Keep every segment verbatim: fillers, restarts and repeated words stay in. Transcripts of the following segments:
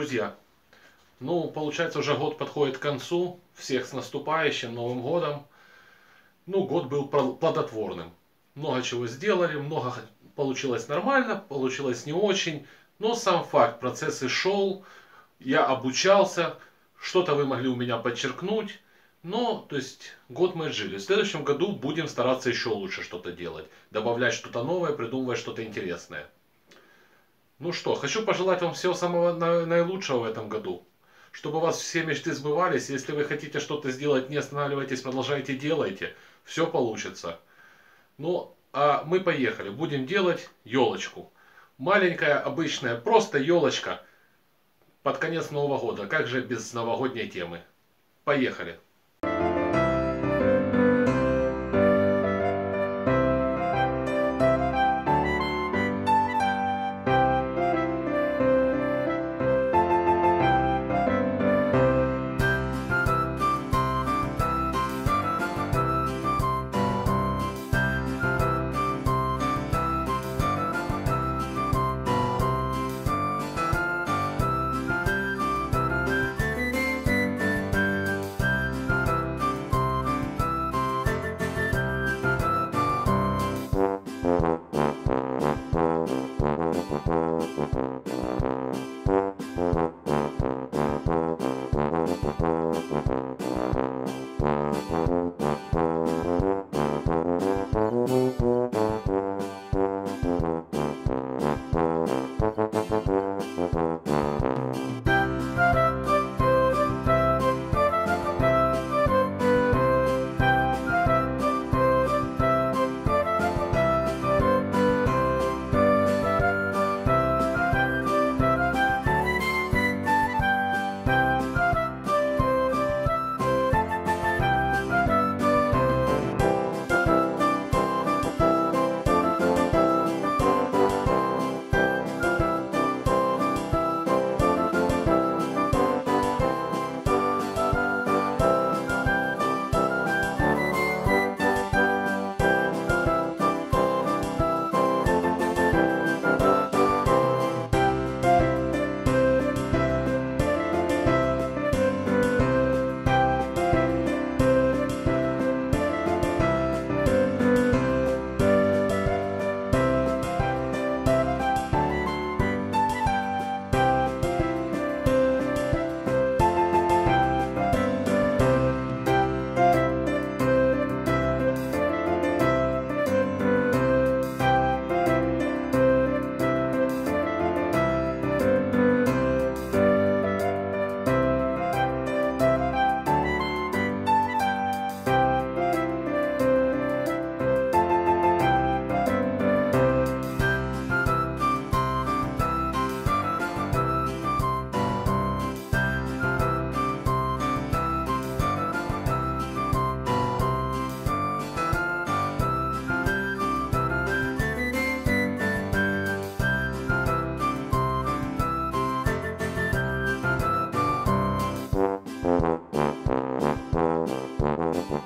друзья, ну, получается, уже год подходит к концу. Всех с наступающим Новым годом. Ну, год был плодотворным. Много чего сделали, много получилось нормально, получилось не очень. Но сам факт, процесс и шел, я обучался, что-то вы могли у меня подчеркнуть. Но, то есть, год мы жили. В следующем году будем стараться еще лучше что-то делать. Добавлять что-то новое, придумывать что-то интересное. Ну что, хочу пожелать вам всего самого наилучшего в этом году. Чтобы у вас все мечты сбывались. Если вы хотите что-то сделать, не останавливайтесь, продолжайте, делайте. Все получится. Ну, а мы поехали. Будем делать елочку. Маленькая, обычная, просто елочка. Под конец Нового года. Как же без новогодней темы? Поехали.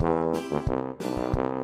Thank you.